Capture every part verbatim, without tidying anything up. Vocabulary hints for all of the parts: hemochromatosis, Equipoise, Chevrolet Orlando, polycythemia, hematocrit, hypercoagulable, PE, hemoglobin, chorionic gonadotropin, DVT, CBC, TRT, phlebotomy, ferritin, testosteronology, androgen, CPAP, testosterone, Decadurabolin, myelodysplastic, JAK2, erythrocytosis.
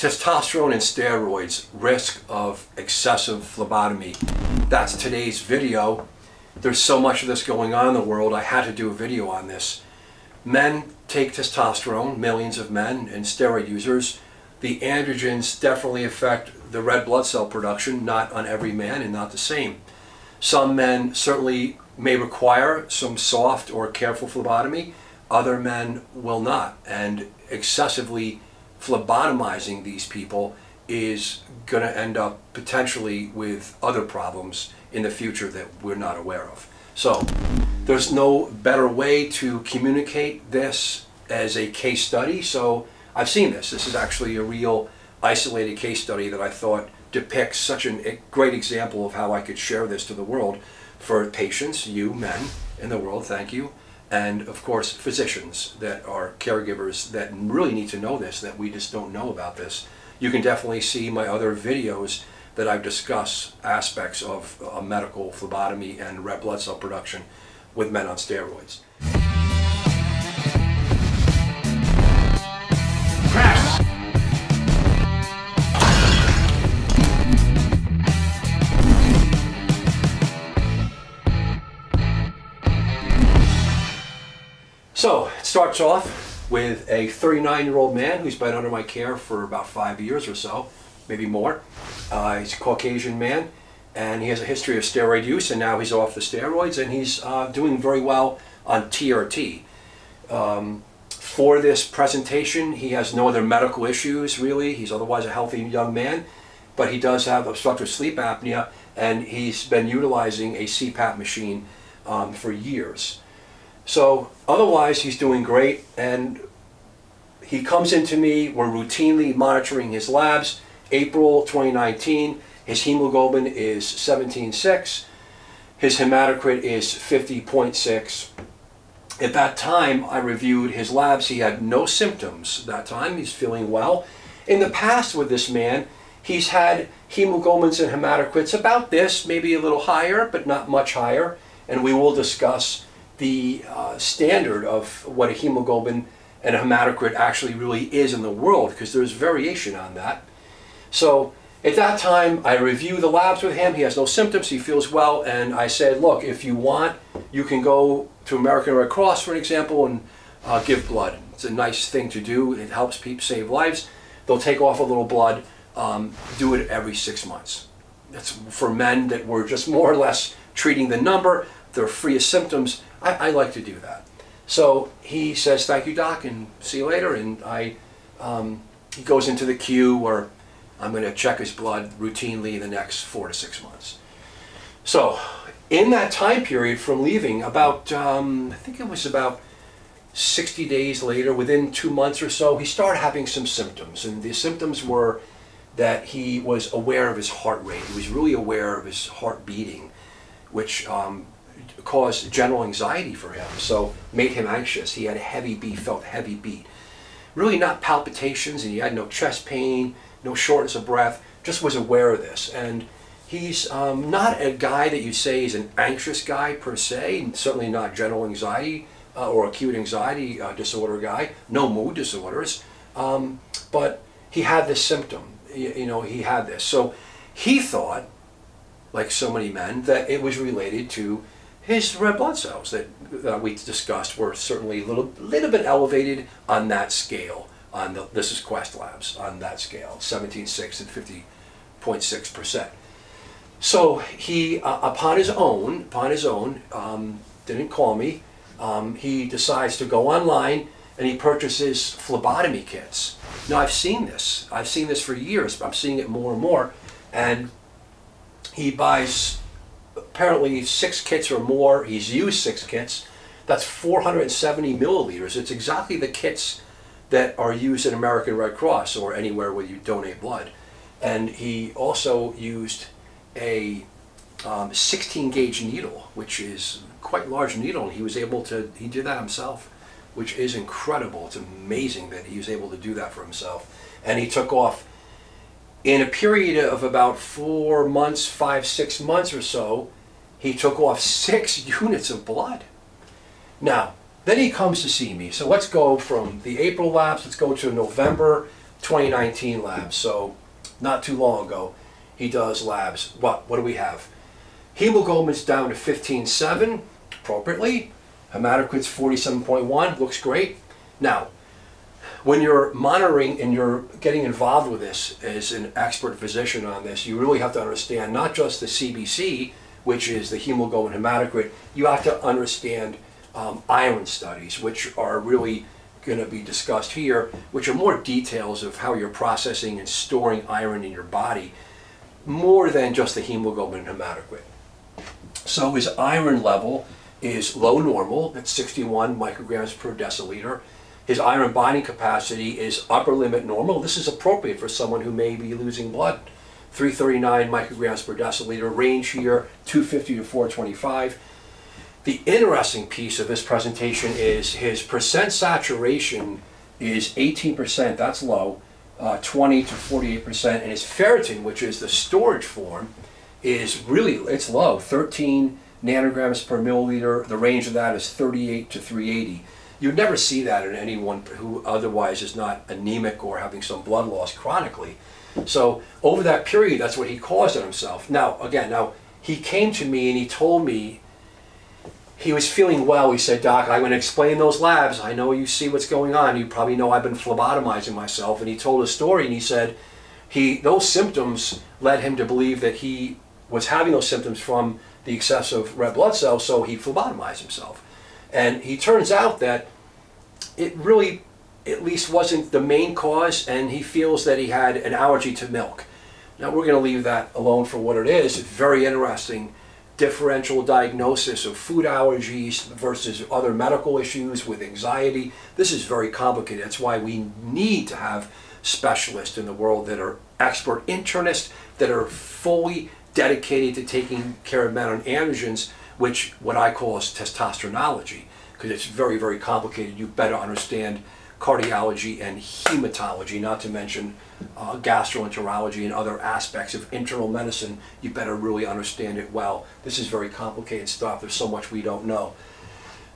Testosterone and steroids, risk of excessive phlebotomy. That's today's video. There's so much of this going on in the world, I had to do a video on this. Men take testosterone, millions of men, and steroid users. The androgens definitely affect the red blood cell production, not on every man and not the same. Some men certainly may require some soft or careful phlebotomy, other men will not, and excessively phlebotomizing these people is going to end up potentially with other problems in the future that we're not aware of. So there's no better way to communicate this as a case study. So I've seen this. This is actually a real isolated case study that I thought depicts such an, a great example of how I could share this to the world for patients, you men in the world, thank you. And of course, physicians that are caregivers that really need to know this, that we just don't know about this. You can definitely see my other videos that I've discussed aspects of uh, medical phlebotomy and red blood cell production with men on steroids. So it starts off with a thirty-nine-year-old man who's been under my care for about five years or so, maybe more. Uh, he's a Caucasian man, and he has a history of steroid use, and now he's off the steroids, and he's uh, doing very well on T R T. Um, for this presentation, he has no other medical issues, really. He's otherwise a healthy young man, but he does have obstructive sleep apnea, and he's been utilizing a C PAP machine um, for years. So otherwise, he's doing great, and he comes into me. We're routinely monitoring his labs. April twenty nineteen, his hemoglobin is seventeen point six. His hematocrit is fifty point six. At that time, I reviewed his labs. He had no symptoms that time. He's feeling well. In the past with this man, he's had hemoglobins and hematocrits about this, maybe a little higher, but not much higher, and we will discuss the uh, standard of what a hemoglobin and a hematocrit actually really is in the world, because there's variation on that. So at that time, I review the labs with him. He has no symptoms, he feels well, and I said, look, if you want, you can go to American Red Cross, for an example, and uh, give blood. It's a nice thing to do. It helps people save lives. They'll take off a little blood, um, do it every six months. That's for men that were just more or less treating the number. They're free of symptoms. I, I like to do that. So he says, thank you, doc, and see you later. And I, um, he goes into the queue where I'm going to check his blood routinely in the next four to six months. So in that time period from leaving, about, um, I think it was about sixty days later, within two months or so, he started having some symptoms. And the symptoms were that he was aware of his heart rate. He was really aware of his heart beating, which um, caused general anxiety for him, so made him anxious. He had a heavy beat, felt heavy beat. Really not palpitations, and he had no chest pain, no shortness of breath, just was aware of this. And he's um, not a guy that you'd say is an anxious guy per se, and certainly not general anxiety uh, or acute anxiety uh, disorder guy, no mood disorders, um, but he had this symptom, you, you know, he had this. So he thought, like so many men, that it was related to his red blood cells that uh, we discussed were certainly a little, little bit elevated on that scale. On the, this is Quest Labs, on that scale, seventeen point six and fifty point six percent. So he, uh, upon his own, upon his own, um, didn't call me. Um, he decides to go online and he purchases phlebotomy kits. Now I've seen this. I've seen this for years, but I'm seeing it more and more. And he buys apparently six kits or more. He's used six kits. That's four hundred seventy milliliters. It's exactly the kits that are used at American Red Cross or anywhere where you donate blood. And he also used a um, sixteen gauge needle, which is quite large needle. And he was able to, he did that himself, which is incredible. It's amazing that he was able to do that for himself. And he took off in a period of about four months, five, six months or so, he took off six units of blood. Now, then he comes to see me. So let's go from the April labs, let's go to November twenty nineteen labs, so not too long ago. He does labs. What, what do we have? Hemoglobin's down to fifteen point seven, appropriately. Hematocrit's forty-seven point one, looks great. Now, when you're monitoring and you're getting involved with this as an expert physician on this, you really have to understand not just the C B C, which is the hemoglobin hematocrit, you have to understand um, iron studies, which are really going to be discussed here, which are more details of how you're processing and storing iron in your body, more than just the hemoglobin hematocrit. So his iron level is low normal, that's sixty-one micrograms per deciliter. His iron binding capacity is upper limit normal. This is appropriate for someone who may be losing blood. three thirty-nine micrograms per deciliter, range here two fifty to four twenty-five. The interesting piece of this presentation is his percent saturation is eighteen percent, that's low, uh, twenty to forty-eight percent, and his ferritin, which is the storage form, is really, it's low, thirteen nanograms per milliliter. The range of that is thirty-eight to three eighty. You'd never see that in anyone who otherwise is not anemic or having some blood loss chronically. So over that period, that's what he caused on himself. Now, again, now he came to me and he told me he was feeling well. He said, "Doc, I'm going to explain those labs. I know you see what's going on. You probably know I've been phlebotomizing myself." And he told his story, and he said he those symptoms led him to believe that he was having those symptoms from the excessive red blood cells, so he phlebotomized himself. And he turns out that it really, at least, wasn't the main cause, and he feels that he had an allergy to milk. Now, we're going to leave that alone for what it is. It's very interesting differential diagnosis of food allergies versus other medical issues with anxiety. This is very complicated. That's why we need to have specialists in the world that are expert internists, that are fully dedicated to taking care of men on androgens, which what I call is testosteronology, because it's very, very complicated. You better understand cardiology and hematology, not to mention uh, gastroenterology and other aspects of internal medicine. You better really understand it well. This is very complicated stuff. There's so much we don't know.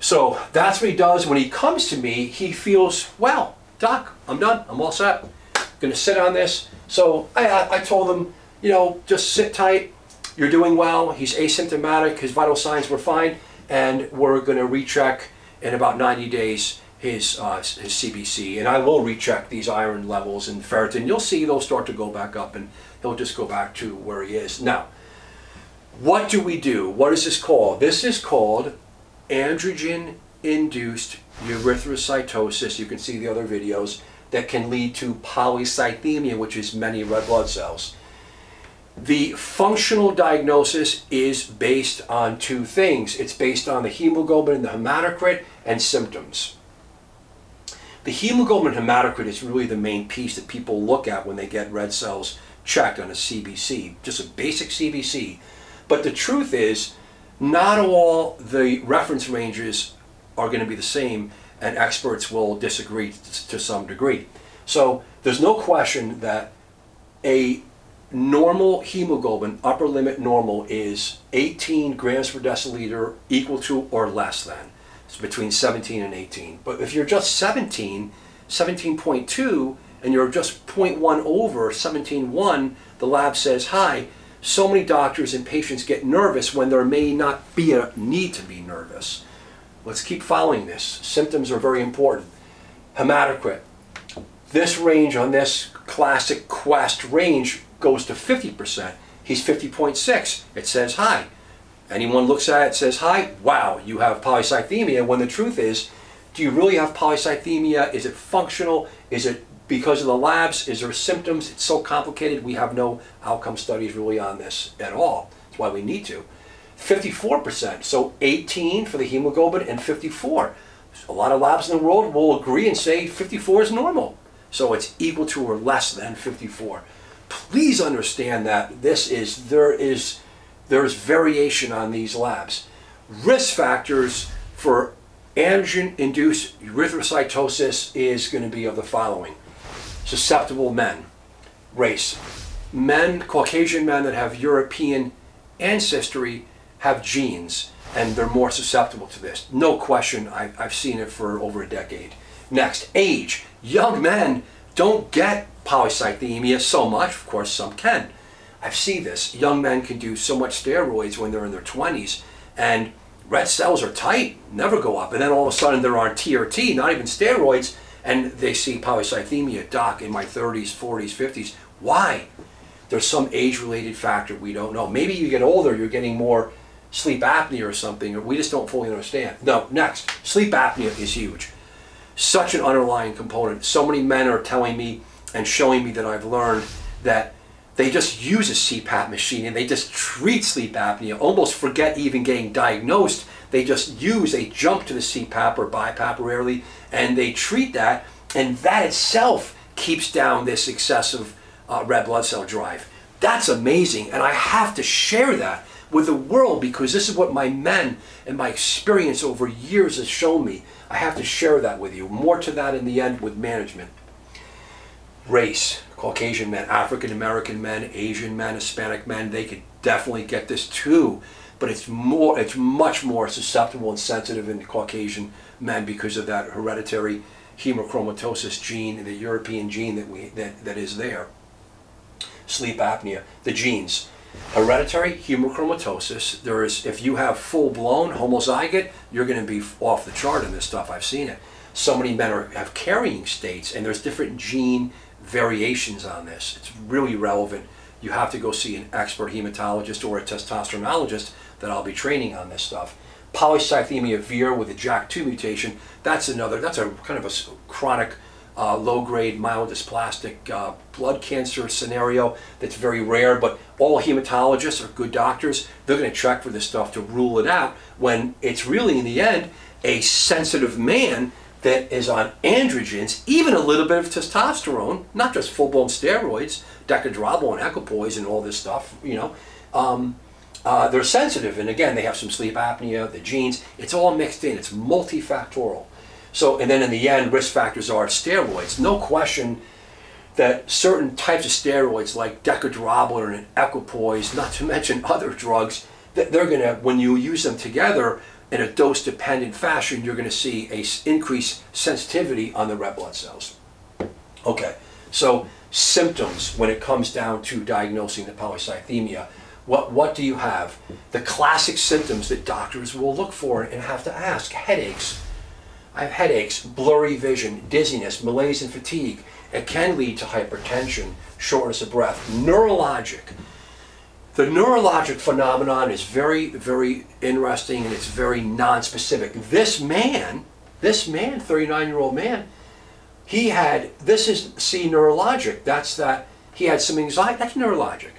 So that's what he does. When he comes to me, he feels, "Well, Doc, I'm done. I'm all set. I'm going to sit on this." So I, I told him, you know, just sit tight. You're doing well. He's asymptomatic. His vital signs were fine, and we're going to recheck in about ninety days his uh, his C B C. And I will recheck these iron levels and ferritin. You'll see they'll start to go back up, and he'll just go back to where he is now. What do we do? What is this called? This is called androgen-induced erythrocytosis. You can see the other videos that can lead to polycythemia, which is many red blood cells. The functional diagnosis is based on two things. It's based on the hemoglobin and the hematocrit and symptoms. The hemoglobin and hematocrit is really the main piece that people look at when they get red cells checked on a C B C, just a basic C B C. But the truth is, not all the reference ranges are going to be the same, and experts will disagree to some degree. So there's no question that a normal hemoglobin, upper limit normal, is eighteen grams per deciliter, equal to or less than. It's between seventeen and eighteen. But if you're just seventeen, seventeen point two, and you're just zero point one over seventeen point one, the lab says, "Hi." So many doctors and patients get nervous when there may not be a need to be nervous. Let's keep following this. Symptoms are very important. Hematocrit. This range on this classic Quest range goes to fifty percent. He's fifty point six. It says high. Anyone looks at it, says high. Wow, you have polycythemia. When the truth is, do you really have polycythemia? Is it functional? Is it because of the labs? Is there symptoms? It's so complicated. We have no outcome studies really on this at all. That's why we need to. fifty-four percent. So eighteen for the hemoglobin and fifty-four. A lot of labs in the world will agree and say fifty-four is normal. So it's equal to or less than fifty-four. Please understand that this is there is there is variation on these labs. Risk factors for androgen-induced erythrocytosis is going to be of the following: susceptible men, race, men, Caucasian men that have European ancestry have genes, and they're more susceptible to this. No question, I, I've seen it for over a decade. Next, age. Young men don't get polycythemia so much. Of course, some can. I see this. Young men can do so much steroids when they're in their twenties, and red cells are tight, never go up. And then all of a sudden they're on T R T, not even steroids, and they see polycythemia. Doc, in my thirties, forties, fifties. Why? There's some age-related factor we don't know. Maybe you get older, you're getting more sleep apnea or something, or we just don't fully understand. No, next. Sleep apnea is huge. Such an underlying component. So many men are telling me and showing me that I've learned that they just use a C PAP machine and they just treat sleep apnea, almost forget even getting diagnosed. They just use, they jump to the C PAP or BiPAP rarely, and they treat that, and that itself keeps down this excessive uh, red blood cell drive. That's amazing, and I have to share that with the world because this is what my men and my experience over years has shown me. I have to share that with you. More to that in the end with management. Race, Caucasian men, African American men, Asian men, Hispanic men, they could definitely get this too, but it's more, it's much more susceptible and sensitive in Caucasian men because of that hereditary hemochromatosis gene, the European gene that we that, that is there. Sleep apnea, the genes. Hereditary hemochromatosis, there is, if you have full-blown homozygote, you're going to be off the chart in this stuff. I've seen it. So many men are, have carrying states, and there's different gene variations on this. It's really relevant. You have to go see an expert hematologist or a testosteronologist that I'll be training on this stuff. Polycythemia vera with a J A K two mutation, that's another, that's a kind of a chronic Uh, low-grade myelodysplastic uh, blood cancer scenario that's very rare, but all hematologists are good doctors. They're going to check for this stuff to rule it out when it's really, in the end, a sensitive man that is on androgens, even a little bit of testosterone, not just full-blown steroids, Decadurabolin and Equipoise and all this stuff, you know. Um, uh, they're sensitive, and again, they have some sleep apnea, the genes. It's all mixed in. It's multifactorial. So, and then in the end, risk factors are steroids. No question that certain types of steroids like Decadurabolin and Equipoise, not to mention other drugs, that they're gonna, when you use them together in a dose-dependent fashion, you're gonna see a increased sensitivity on the red blood cells. Okay, so symptoms when it comes down to diagnosing the polycythemia. What, what do you have? The classic symptoms that doctors will look for and have to ask, headaches. I have headaches, blurry vision, dizziness, malaise and fatigue. It can lead to hypertension, shortness of breath. Neurologic. The neurologic phenomenon is very, very interesting, and it's very non-specific. This man, this man, thirty-nine-year-old man, he had, this is, see, neurologic. That's that, he had some anxiety. That's neurologic.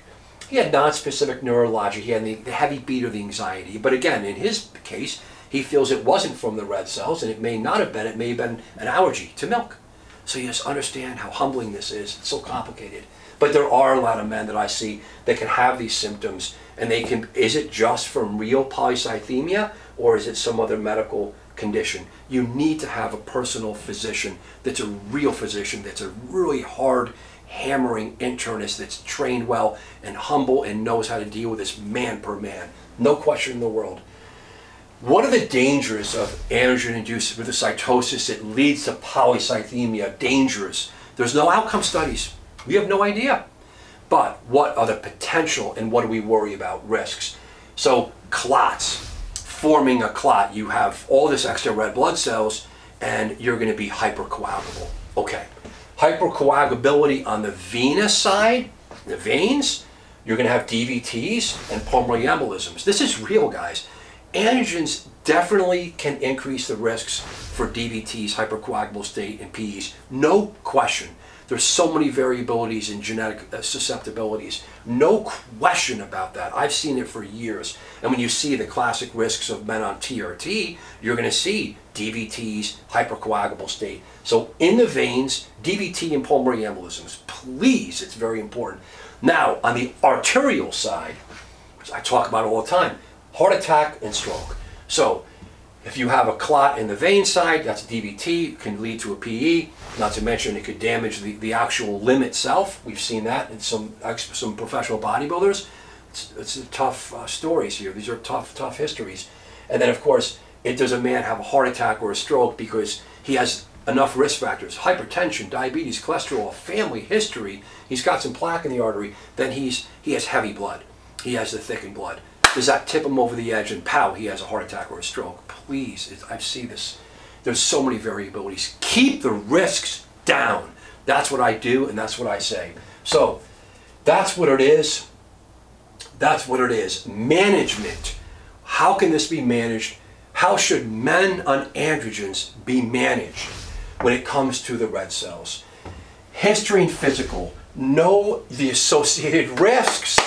He had non-specific neurologic. He had the, the heavy beat or the anxiety. But again, in his case, he feels it wasn't from the red cells, and it may not have been. It may have been an allergy to milk. So you just understand how humbling this is. It's so complicated. But there are a lot of men that I see that can have these symptoms, and they can, is it just from real polycythemia, or is it some other medical condition? You need to have a personal physician that's a real physician, that's a really hard, hammering internist that's trained well and humble and knows how to deal with this man per man. No question in the world. What are the dangers of androgen-induced erythrocytosis that leads to polycythemia? Dangers. There's no outcome studies. We have no idea. But what are the potential, and what do we worry about? Risks. So clots. Forming a clot. You have all this extra red blood cells, and you're going to be hypercoagulable. Okay. Hypercoagulability on the venous side, the veins, you're going to have D V Ts and pulmonary embolisms. This is real, guys. Androgens definitely can increase the risks for D V Ts, hypercoagulable state, and P Es. No question. There's so many variabilities in genetic uh, susceptibilities. No question about that. I've seen it for years. And when you see the classic risks of men on T R T, you're going to see D V Ts, hypercoagulable state. So in the veins, D V T and pulmonary embolisms. Please, it's very important. Now, on the arterial side, which I talk about all the time, heart attack and stroke. So if you have a clot in the vein side, that's D V T, can lead to a P E, not to mention it could damage the, the actual limb itself. We've seen that in some, some professional bodybuilders. It's, it's tough uh, stories here. These are tough, tough histories. And then, of course, it, does a man have a heart attack or a stroke because he has enough risk factors, hypertension, diabetes, cholesterol, family history, he's got some plaque in the artery, then he's he has heavy blood. He has the thickened blood. Does that tip him over the edge and pow, he has a heart attack or a stroke? Please, I see this. There's so many variabilities. Keep the risks down. That's what I do and that's what I say. So that's what it is. That's what it is. Management. How can this be managed? How should men on androgens be managed when it comes to the red cells? History and physical. Know the associated risks.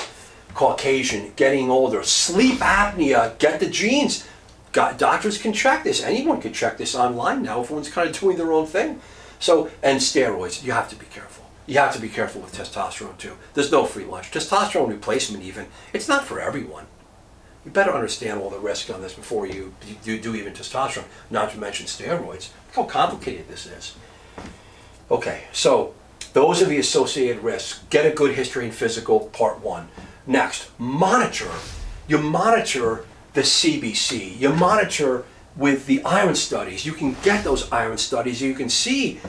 Caucasian, getting older, sleep apnea, get the genes. Got, doctors can check this. Anyone can check this online now. Everyone's kind of doing their own thing. So, and steroids, you have to be careful. You have to be careful with testosterone too. There's no free lunch. Testosterone replacement even, it's not for everyone. You better understand all the risks on this before you, you do even testosterone, not to mention steroids. Look how complicated this is. Okay, so those are the associated risks. Get a good history and physical, part one. Next, monitor. You monitor the C B C. You monitor with the iron studies. You can get those iron studies. You can see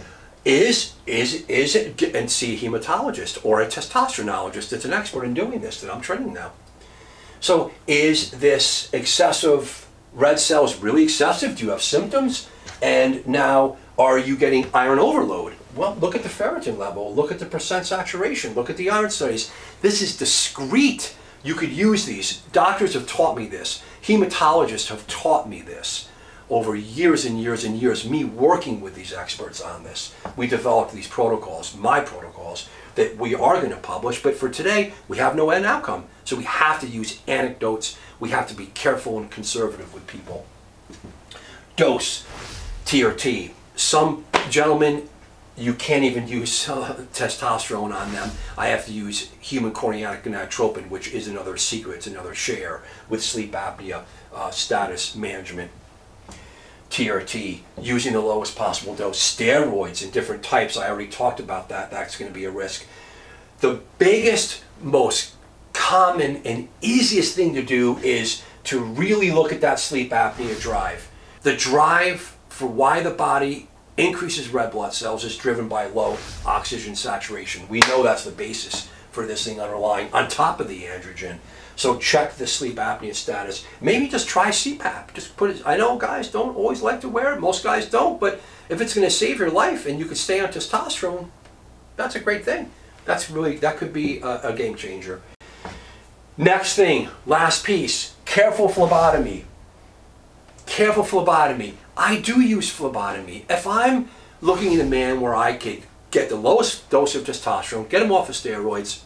is, is, is it, and see a hematologist or a testosteronologist that's an expert in doing this that I'm training now. So is this excessive red cells really excessive? Do you have symptoms? And now are you getting iron overload? Well, look at the ferritin level, look at the percent saturation, look at the iron studies. This is discrete. You could use these. Doctors have taught me this. Hematologists have taught me this over years and years and years, me working with these experts on this. We developed these protocols, my protocols, that we are going to publish, but for today, we have no end outcome. So we have to use anecdotes. We have to be careful and conservative with people. Dose, T R T. Some gentlemen, you can't even use uh, testosterone on them. I have to use human chorionic gonadotropin, which is another secret, it's another share with sleep apnea, uh, status management, T R T, using the lowest possible dose, steroids in different types. I already talked about that. That's going to be a risk. The biggest, most common and easiest thing to do is to really look at that sleep apnea drive. The drive for why the body increases red blood cells is driven by low oxygen saturation. We know that's the basis for this thing underlying on top of the androgen. So check the sleep apnea status. Maybe just try C PAP. Just put it, I know guys don't always like to wear it. Most guys don't, but if it's going to save your life and you can stay on testosterone, that's a great thing. That's really, that could be a, a game changer. Next thing, last piece, careful phlebotomy. Careful phlebotomy. I do use phlebotomy. If I'm looking at a man where I could get the lowest dose of testosterone, get him off of steroids,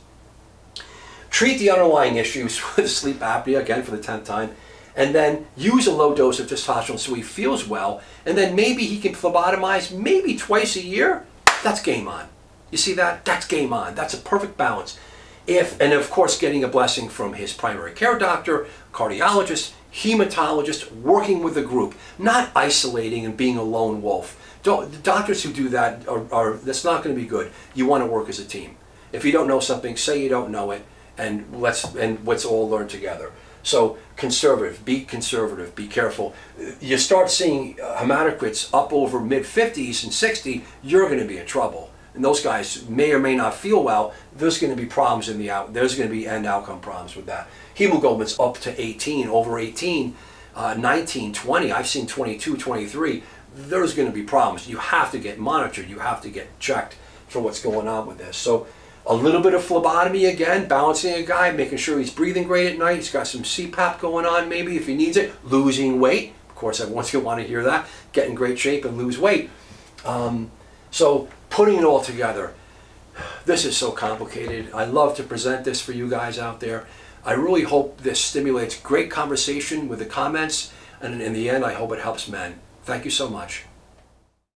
treat the underlying issues with sleep apnea, again for the tenth time, and then use a low dose of testosterone so he feels well, and then maybe he can phlebotomize maybe twice a year, that's game on. You see that? That's game on. That's a perfect balance. If, and of course, getting a blessing from his primary care doctor, cardiologist, hematologist, working with a group, not isolating and being a lone wolf. Don't, the doctors who do that are, are that's not going to be good. You want to work as a team. If you don't know something, say you don't know it, and let's and let's all learn together. So conservative, be conservative, be careful. You start seeing hematocrits up over mid fifties and sixty, you're going to be in trouble. And those guys may or may not feel well. There's going to be problems in the out. There's going to be end outcome problems with that. Hemoglobin's up to eighteen, over eighteen, uh, nineteen, twenty. I've seen twenty-two, twenty-three. There's going to be problems. You have to get monitored. You have to get checked for what's going on with this. So a little bit of phlebotomy again, balancing a guy, making sure he's breathing great at night. He's got some C PAP going on maybe if he needs it. Losing weight. Of course, everyone's going to want to hear that. Get in great shape and lose weight. Um, so putting it all together. This is so complicated. I love to present this for you guys out there. I really hope this stimulates great conversation with the comments, and in the end, I hope it helps men. Thank you so much.